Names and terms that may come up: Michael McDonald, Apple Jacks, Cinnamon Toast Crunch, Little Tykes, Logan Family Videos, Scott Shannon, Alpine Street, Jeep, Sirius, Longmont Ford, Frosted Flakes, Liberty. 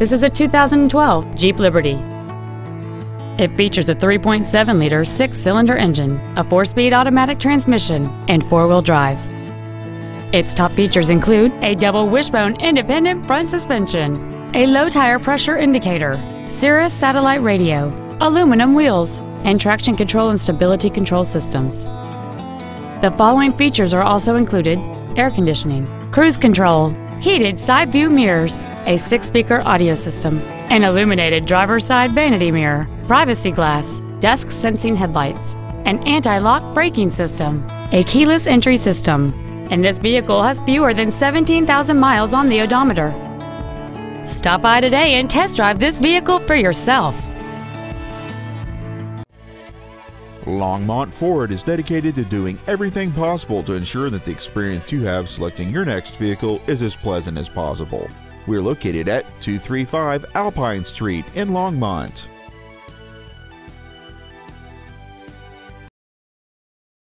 This is a 2012 Jeep Liberty. It features a 3.7-liter six-cylinder engine, a four-speed automatic transmission, and four-wheel drive. Its top features include a double wishbone independent front suspension, a low tire pressure indicator, Sirius satellite radio, aluminum wheels, and traction control and stability control systems. The following features are also included: air conditioning, cruise control, heated side view mirrors, a 6-speaker audio system, an illuminated driver's side vanity mirror, privacy glass, dusk sensing headlights, an anti-lock braking system, a keyless entry system, and this vehicle has fewer than 17,000 miles on the odometer. Stop by today and test drive this vehicle for yourself. Longmont Ford is dedicated to doing everything possible to ensure that the experience you have selecting your next vehicle is as pleasant as possible. We're located at 235 Alpine Street in Longmont.